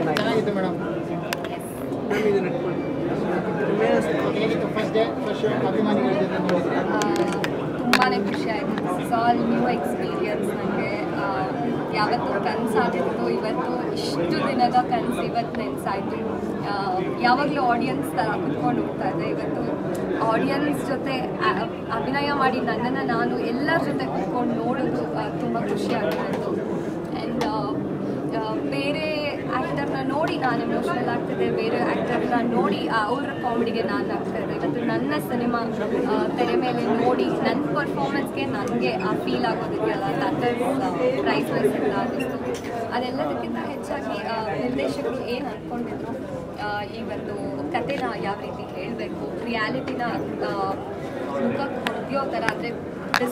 information I have. It's all new experience. This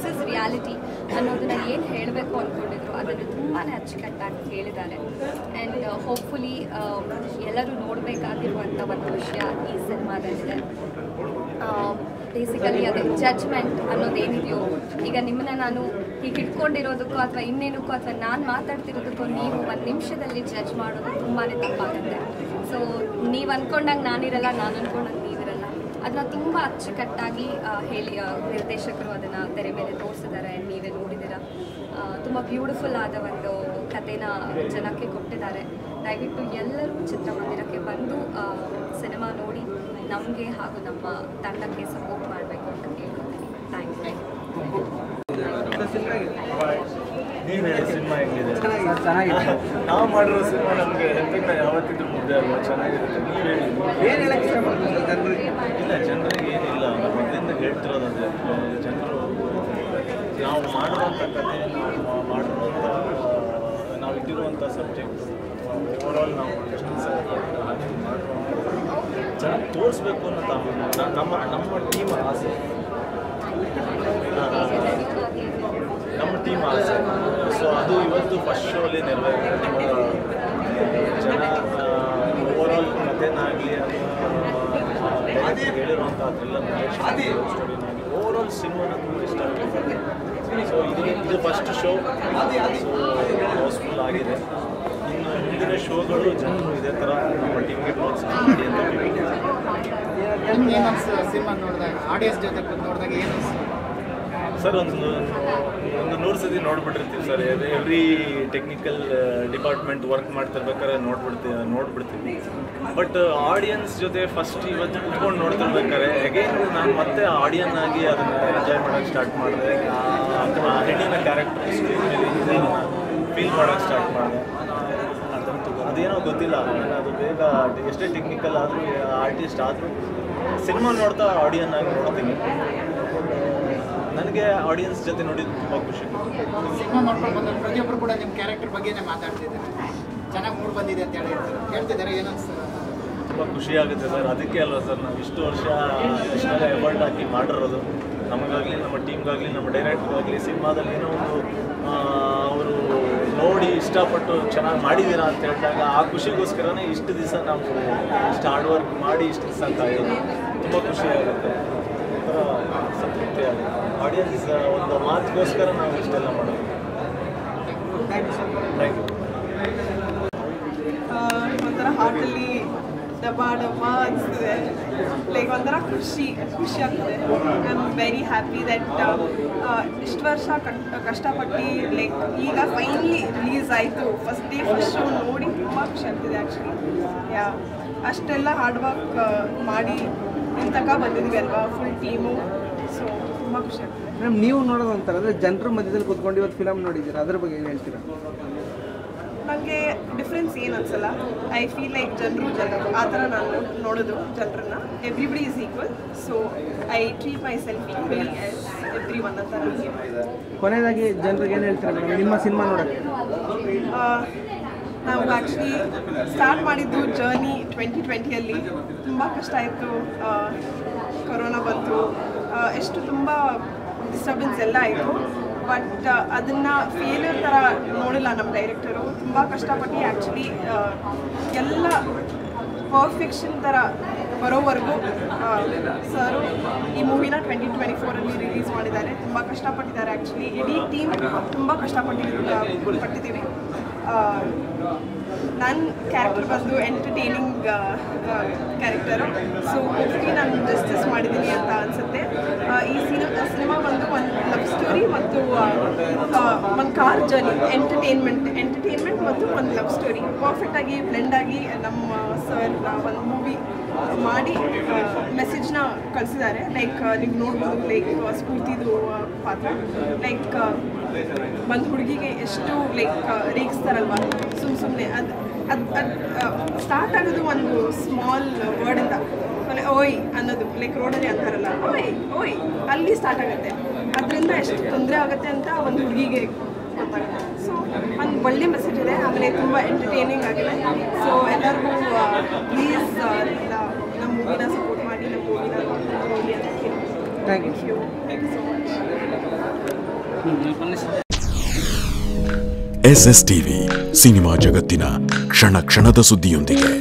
is reality. And hopefully, basically, judgment. So adu ivattu first show le jana overall overall cinema so idu first show sir, every technical department work but audience first again audience enjoy start character technical artist audience audience jate nodi tumbha khushi cinema madkondu bandu pratiyobbaru kuda nim character ಬಗ್ಗೆ ನೇ ಮಾತಾಡ್ತಿದ್ದಾರೆ ಚೆನ್ನಾಗಿ mood ಬಂದಿದೆ ಅಂತ ಹೇಳ್ತಿದ್ದಾರೆ ಏನು ಅನ್ಸುತ್ತೆ ತುಂಬಾ ಖುಷಿ ಆಗುತ್ತೆ ಸರ್ ಅದಕ್ಕೆ ಅಲ್ವಾ ಸರ್ ನಾವು ಇಷ್ಟು ವರ್ಷ ಇಷ್ಟೆಲ್ಲ ಎಫರ್ಟ್ ಹಾಕಿ ಮಾಡಿರೋದು ನಮಗಾಗ್ಲಿ ನಮ್ಮ ಟೀಮ್ ಗಾಗ್ಲಿ ನಮ್ಮ ಡೈರೆಕ್ಟರ್ ಗಾಗ್ಲಿ ಸಿನಿಮಾದಲ್ಲಿ ಏನೋ ಒಂದು ಅವರು ನೋಡಿ ಇಷ್ಟಪಟ್ಟು ಚೆನ್ನಾಗಿ ಮಾಡಿದಿರಾ ಅಂತ ಹೇಳಿದಾಗ ಆ ಖುಷಿಗೋಸ್ಕರನೇ ಇಷ್ಟು ದಿವಸ ನಾವು ಇಷ್ಟು ಹಾರ್ಡ್ ವರ್ಕ್ ಮಾಡಿ ಇಷ್ಟು ದಿವಸ ಕಾಯೋದು ತುಂಬಾ ಖುಷಿ ಆಗುತ್ತೆ audience is on the math goskara naavu ishtella madodu thank you ondara heart alli dabba dabba anstide like ondara khushi agtide I'm very happy that ishtu varsha kashtapatti like iga finally release aitu first day first show nodi thumba khushi agtide actually yeah ashtella hard work maadi intaka bandididve alva full team so madam ನೀವು ನೋಡೋದಂತಂದ್ರೆ ಜನರ ಮಧ್ಯದಲ್ಲಿ ಕೂತ್ಕೊಂಡು ಇವತ್ತು film ನೋಡಿದ್ದೀರಾ ಅದರ ಬಗ್ಗೆ ಏನು ಹೇಳ್ತೀರಾ ನನಗೆ ಡಿಫರೆನ್ಸ್ ಏನು ಅನ್ಸಲ್ಲ ಐ ಫೀಲ್ ಲೈಕ್ ಜನರು ಆ ಥರ ನಾನು ನೋಡೋದು ಜನರನ್ನ everybody is equal so I treat myself equally everyone ಅಂತ ಕೊನೆಯದಾಗಿ ಜನರಿಗೆ ಏನು ಹೇಳ್ತೀರಾ ಮೇಡಮ್ ನಿಮ್ಮ ಸಿನಿಮಾ ನೋಡೋಕ್ಕೆ ನಾವು ಆ್ಯಕ್ಚುಲಿ ಸ್ಟಾರ್ಟ್ ಮಾಡಿದ್ದು ಜರ್ನಿ 2020ಯಲ್ಲಿ ತುಂಬ ಕಷ್ಟ ಆಯಿತು ಕೊರೋನಾ ಬಂತು ಎಷ್ಟು ತುಂಬ ಡಿಸ್ಟರ್ಬೆನ್ಸ್ ಎಲ್ಲ ಆಯಿತು ಬಟ್ ಅದನ್ನು ಫೇಲ್ಯೂರ್ ಥರ ನೋಡಿಲ್ಲ ನಮ್ಮ ಡೈರೆಕ್ಟರು ತುಂಬ ಕಷ್ಟಪಟ್ಟು ಆ್ಯಕ್ಚುಲಿ ಎಲ್ಲ ಪರ್ಫೆಕ್ಷನ್ ಥರ ಬರೋವರೆಗೂ ಸರು ಈ ಮೂವಿನ 2024ಅಲ್ಲಿ ರಿಲೀಸ್ ಮಾಡಿದ್ದಾರೆ ತುಂಬ ಕಷ್ಟಪಟ್ಟಿದ್ದಾರೆ ಆ್ಯಕ್ಚುಲಿ ಇಡೀ ಟೀಮ್ ತುಂಬ ಕಷ್ಟಪಟ್ಟಿದ್ದೀವಿ ನನ್ನ ಕ್ಯಾರೆಕ್ಟರ್ ಬಂದು ಎಂಟರ್ಟೈನಿಂಗ್ ಕ್ಯಾರೆಕ್ಟರು. ಸೊ ಹೋಪ್ಫುಲಿ ನಾನು ಜಸ್ಟಿಸ್ ಮಾಡಿದ್ದೀನಿ ಅಂತ ಅನಿಸುತ್ತೆ. ಈ ಸಿನಿಮಾ ಬಂದು ಒಂದು ಲವ್ ಸ್ಟೋರಿ ಮತ್ತು ಒಂದು ಕಾರ್ ಜರ್ನಿ, ಎಂಟರ್ಟೈನ್ಮೆಂಟ್ ಮತ್ತು ಒಂದು ಲವ್ ಸ್ಟೋರಿ ಪರ್ಫೆಕ್ಟಾಗಿ ಬ್ಲೆಂಡಾಗಿ ನಮ್ಮ ಸರ್ ಒಂದು ಮೂವಿ ಮಾಡಿ ಮೆಸೇಜ್ನ ಕಳಿಸಿದ್ದಾರೆ. ಲೈಕ್ ನೀವು ನೋಡ್ಬೋದು, ಲೈಕ್ ಸ್ಫೂರ್ತಿದು ಪಾತ್ರ, ಲೈಕ್ ಒಂದು ಹುಡುಗಿಗೆ ಎಷ್ಟು ಲೈಕ್ ರೇಗಿಸ್ತಾರಲ್ವ ಸುಮ್ಮನೆ ಸುಮ್ಮನೆ. ಅದು ಸ್ಟಾರ್ಟ್ ಆಗೋದು ಒಂದು ಸ್ಮಾಲ್ ವರ್ಡಿಂದ, ಓಯ್ ಅನ್ನೋದು, ಲೈಕ್ ರೋಡಲ್ಲಿ ಅಂತಾರಲ್ಲ ಓಯ್ ಓಯ್, ಅಲ್ಲಿ ಸ್ಟಾರ್ಟ್ ಆಗುತ್ತೆ. ಅದರಿಂದ ಎಷ್ಟು ತೊಂದರೆ ಆಗುತ್ತೆ ಅಂತ ಒಂದು ಹುಡುಗಿಗೆ ಗೊತ್ತಾಗುತ್ತೆ. ಸೊ ಒಂದು ಒಳ್ಳೆ ಮೆಸೇಜ್ ಇದೆ, ಆಮೇಲೆ ತುಂಬ ಎಂಟರ್ಟೈನಿಂಗ್ ಆಗಿದೆ. ಸೊ ಎಲ್ಲರಿಗೂ ಪ್ಲೀಸ್ ನಮ್ಮ ಮೂವಿನ ಸಪೋರ್ಟ್ ಮಾಡಿ, ನಮ್ಮ ಮೂವಿನ ನೋಡಿ ಅಂತ ಹೇಳ್ತೀನಿ. Thank you so much. SStv cinema ಜಗತ್ತಿನ ಕ್ಷಣ ಕ್ಷಣದ ಸುದ್ದಿಯೊಂದಿಗೆ.